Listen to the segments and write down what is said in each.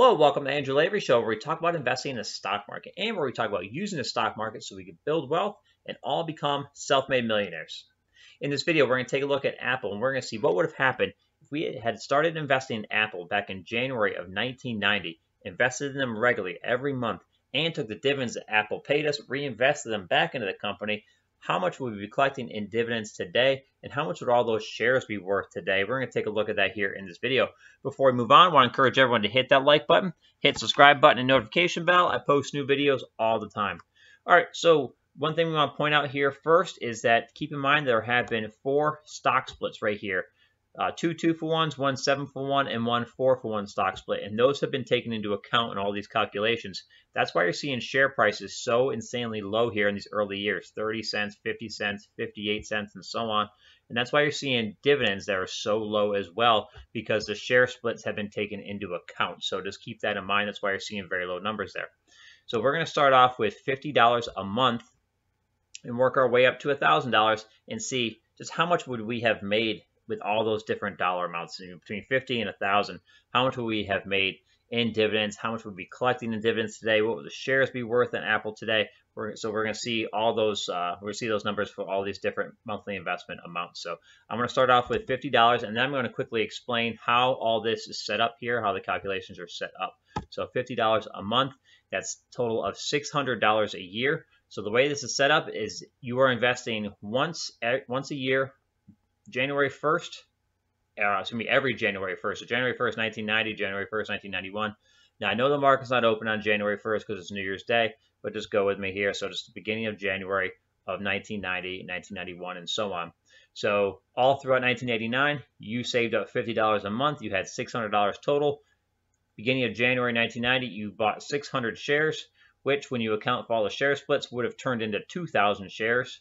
Hello, welcome to the Andrew Lavery Show, where we talk about investing in the stock market and where we talk about using the stock market so we can build wealth and all become self-made millionaires. In this video, we're going to take a look at Apple, and we're going to see what would have happened if we had started investing in Apple back in January of 1990, invested in them regularly every month, and took the dividends that Apple paid us, reinvested them back into the company. How much would we be collecting in dividends today, and how much would all those shares be worth today? We're going to take a look at that here in this video. Before we move on, I want to encourage everyone to hit that like button, hit subscribe button, and notification bell. I post new videos all the time. All right, so one thing we want to point out here first is that keep in mind there have been four stock splits right here. Two 2-for-1s, one 7-for-1, and one 4-for-1 stock split. And those have been taken into account in all these calculations. That's why you're seeing share prices so insanely low here in these early years, 30 cents, 50 cents, 58 cents, and so on. And that's why you're seeing dividends that are so low as well, because the share splits have been taken into account. So just keep that in mind. That's why you're seeing very low numbers there. So we're going to start off with $50 a month and work our way up to $1,000 and see just how much would we have made with all those different dollar amounts between 50 and 1,000, how much would we have made in dividends? How much would we be collecting in dividends today? What would the shares be worth in Apple today? So we're going to see all those. We're going to see those numbers for all these different monthly investment amounts. So I'm going to start off with $50, and then I'm going to quickly explain how all this is set up here, how the calculations are set up. So $50 a month. That's a total of $600 a year. So the way this is set up is you are investing once a year. January 1st, it's going to be every January 1st. So January 1st, 1990, January 1st, 1991. Now, I know the market's not open on January 1st because it's New Year's Day, but just go with me here. So just the beginning of January of 1990, 1991, and so on. So all throughout 1989, you saved up $50 a month. You had $600 total. Beginning of January 1990, you bought 600 shares, which when you account for all the share splits would have turned into 2,000 shares.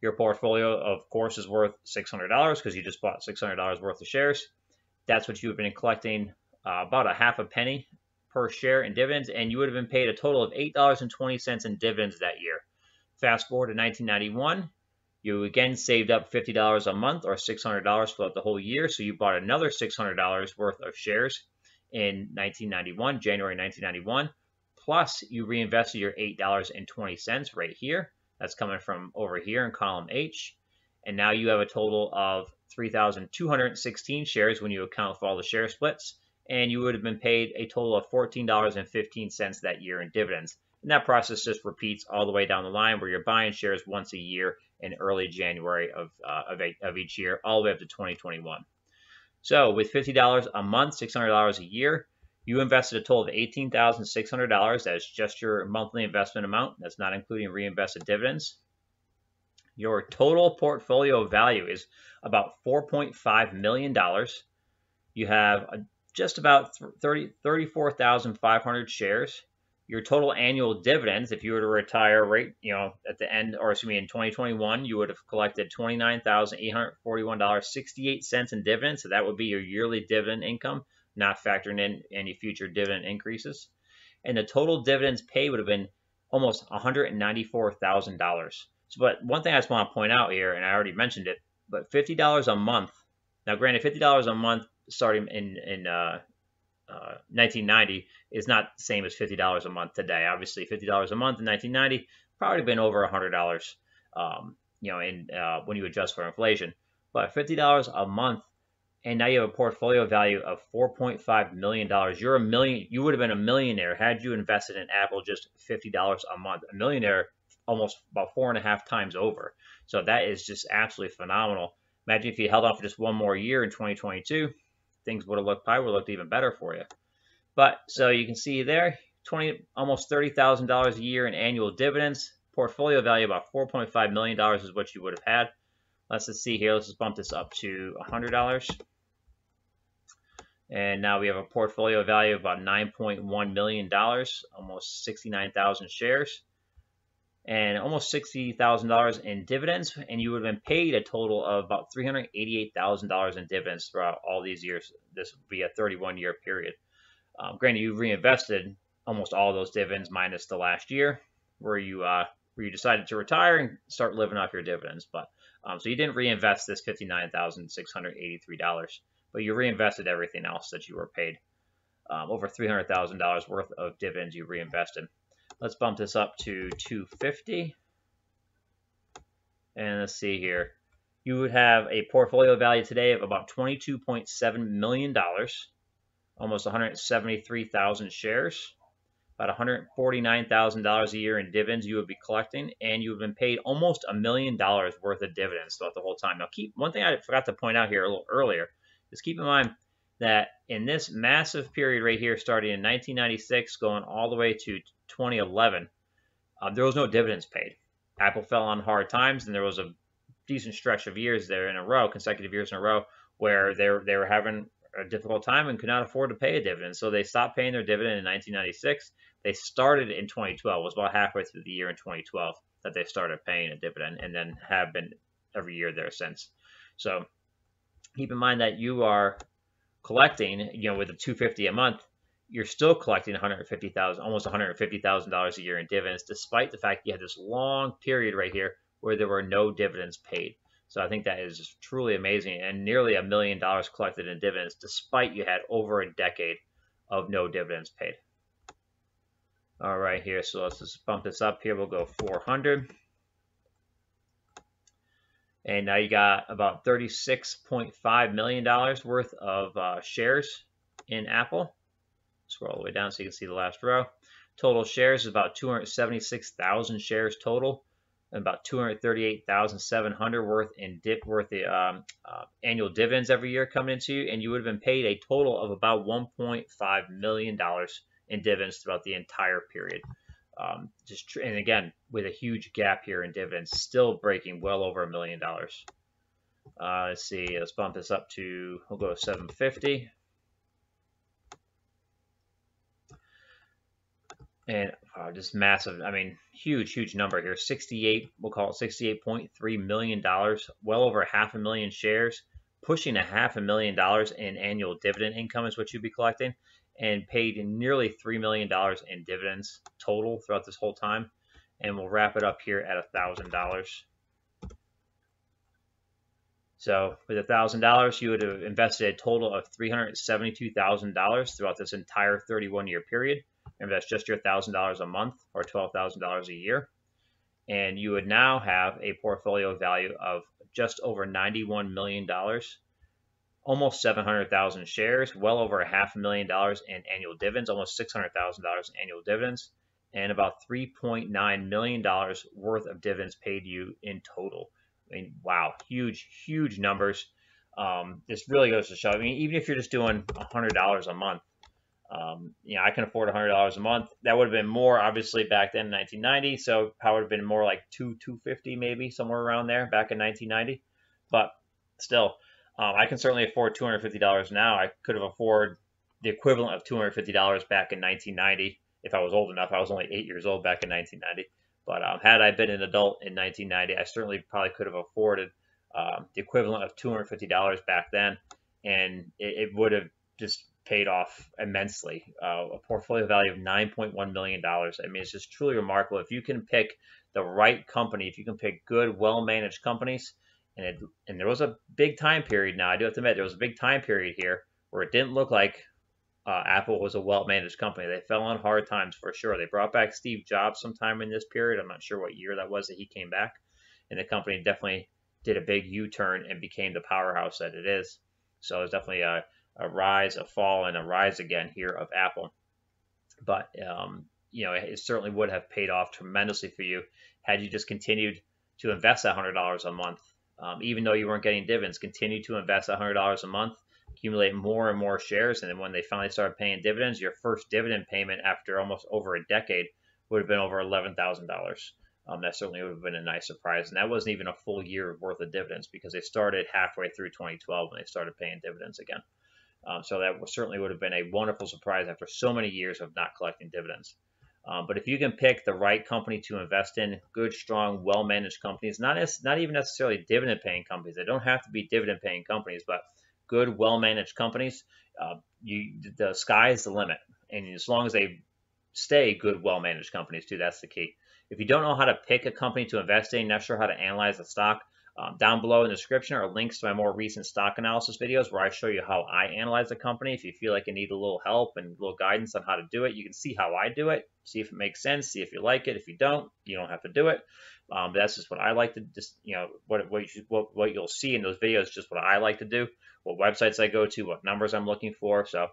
Your portfolio, of course, is worth $600 because you just bought $600 worth of shares. That's what you have been collecting about a half a penny per share in dividends, and you would have been paid a total of $8.20 in dividends that year. Fast forward to 1991, you again saved up $50 a month or $600 throughout the whole year, so you bought another $600 worth of shares in January 1991, plus you reinvested your $8.20 right here. That's coming from over here in column H. And now you have a total of 3,216 shares when you account for all the share splits. And you would have been paid a total of $14.15 that year in dividends. And that process just repeats all the way down the line where you're buying shares once a year in early January of each year, all the way up to 2021. So with $50 a month, $600 a year, you invested a total of $18,600. That's just your monthly investment amount. That's not including reinvested dividends. Your total portfolio value is about $4.5 million. You have just about 34,500 shares. Your total annual dividends, if you were to retire at the end, or excuse me, in 2021, you would have collected $29,841.68 in dividends. So that would be your yearly dividend income, not factoring in any future dividend increases. And the total dividends paid would have been almost $194,000. So, but one thing I just want to point out here, and I already mentioned it, but $50 a month. Now, granted, $50 a month starting in 1990 is not the same as $50 a month today. Obviously, $50 a month in 1990 probably been over $100, when you adjust for inflation. But $50 a month, and now you have a portfolio value of $4.5 million. You would have been a millionaire had you invested in Apple just $50 a month. A millionaire almost about 4.5 times over. So that is just absolutely phenomenal. Imagine if you held on for just one more year in 2022, things probably would have looked even better for you. But so you can see there, almost $30,000 a year in annual dividends. Portfolio value about $4.5 million is what you would have had. Let's just see here. Let's just bump this up to $100. And now we have a portfolio value of about $9.1 million, almost 69,000 shares, and almost $60,000 in dividends. And you would have been paid a total of about $388,000 in dividends throughout all these years. This would be a 31-year period. Granted, you reinvested almost all those dividends minus the last year where you decided to retire and start living off your dividends. But so you didn't reinvest this $59,683. But you reinvested everything else that you were paid. over $300,000 worth of dividends you reinvested. Let's bump this up to 250. And let's see here. You would have a portfolio value today of about $22.7 million, almost 173,000 shares, about $149,000 a year in dividends you would be collecting, and you have been paid almost $1 million worth of dividends throughout the whole time. Now, keep one thing I forgot to point out here a little earlier is keep in mind that in this massive period right here, starting in 1996, going all the way to 2011, there was no dividends paid. Apple fell on hard times, and there was a decent stretch of years there in a row, consecutive years in a row, where they were having a difficult time and could not afford to pay a dividend. So they stopped paying their dividend in 1996. They started in 2012. It was about halfway through the year in 2012 that they started paying a dividend, and then have been every year there since. So keep in mind that you are collecting, you know, with the $250 a month, you're still collecting $150,000, almost $150,000 a year in dividends, despite the fact you had this long period right here where there were no dividends paid. So I think that is just truly amazing, and nearly $1 million collected in dividends, despite you had over a decade of no dividends paid. All right, here, so let's just bump this up here. We'll go 400. And now you got about $36.5 million worth of shares in Apple. Scroll all the way down so you can see the last row. Total shares is about 276,000 shares total, and about 238,700 worth in annual dividends every year coming into you, and you would have been paid a total of about $1.5 million in dividends throughout the entire period. And again, with a huge gap here in dividends, still breaking well over $1 million. Let's see, let's bump this up to, we'll go to 750. And just massive, I mean, huge, huge number here. 68, we'll call it $68.3 million, well over 500,000 shares, pushing $500,000 in annual dividend income is what you'd be collecting, and paid nearly $3 million in dividends total throughout this whole time. And we'll wrap it up here at $1,000. So with $1,000, you would have invested a total of $372,000 throughout this entire 31-year period. And that's just your $1,000 a month or $12,000 a year. And you would now have a portfolio value of just over $91 million, almost 700,000 shares, well over $500,000 in annual dividends, almost $600,000 in annual dividends, and about $3.9 million worth of dividends paid you in total. I mean, wow, huge, huge numbers. This really goes to show, I mean, even if you're just doing $100 a month, you know, I can afford $100 a month. That would have been more, obviously, back then in 1990. So probably would have been more like $250, maybe somewhere around there back in 1990. But still, I can certainly afford $250 now. I could have afforded the equivalent of $250 back in 1990 if I was old enough. I was only 8 years old back in 1990. But had I been an adult in 1990, I certainly probably could have afforded the equivalent of $250 back then, and it would have just paid off immensely. A portfolio value of $9.1 million. I mean, it's just truly remarkable. If you can pick the right company, if you can pick good, well-managed companies, and there was a big time period now, I do have to admit, there was a big time period here where it didn't look like Apple was a well-managed company. They fell on hard times for sure. They brought back Steve Jobs sometime in this period. I'm not sure what year that was that he came back. And the company definitely did a big U-turn and became the powerhouse that it is. So it's definitely a rise, a fall, and a rise again here of Apple. But, you know, it certainly would have paid off tremendously for you had you just continued to invest $100 a month. Even though you weren't getting dividends, continue to invest $100 a month, accumulate more and more shares. And then when they finally started paying dividends, your first dividend payment after almost over a decade would have been over $11,000. That certainly would have been a nice surprise. And that wasn't even a full year worth of dividends because they started halfway through 2012 when they started paying dividends again. So that certainly would have been a wonderful surprise after so many years of not collecting dividends. But if you can pick the right company to invest in, good, strong, well-managed companies, not even necessarily dividend-paying companies. They don't have to be dividend-paying companies, but good, well-managed companies, the sky is the limit. And as long as they stay good, well-managed companies too, that's the key. If you don't know how to pick a company to invest in, not sure how to analyze the stock, Down below in the description are links to my more recent stock analysis videos where I show you how I analyze a company. If you feel like you need a little help and a little guidance on how to do it, you can see how I do it, see if it makes sense, see if you like it. If you don't, you don't have to do it. But that's just what I like to, just, you know, what you'll see in those videos, just what I like to do, what websites I go to, what numbers I'm looking for. So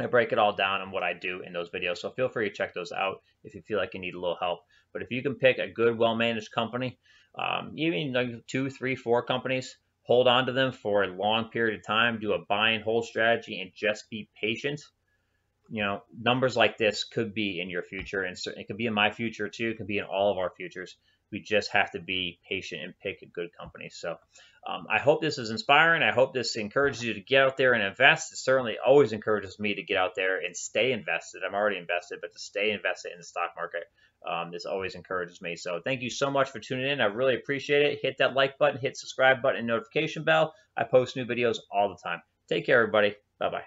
I break it all down on what I do in those videos. So feel free to check those out if you feel like you need a little help. But if you can pick a good, well-managed company, even like 2, 3, 4 companies, hold on to them for a long period of time, do a buy and hold strategy, and just be patient. You know, numbers like this could be in your future, and it could be in my future too. It could be in all of our futures. We just have to be patient and pick a good company. So I hope this is inspiring. I hope this encourages you to get out there and invest. It certainly always encourages me to get out there and stay invested. I'm already invested, but to stay invested in the stock market, this always encourages me. So thank you so much for tuning in. I really appreciate it. Hit that like button, hit subscribe button, and notification bell. I post new videos all the time. Take care, everybody. Bye-bye.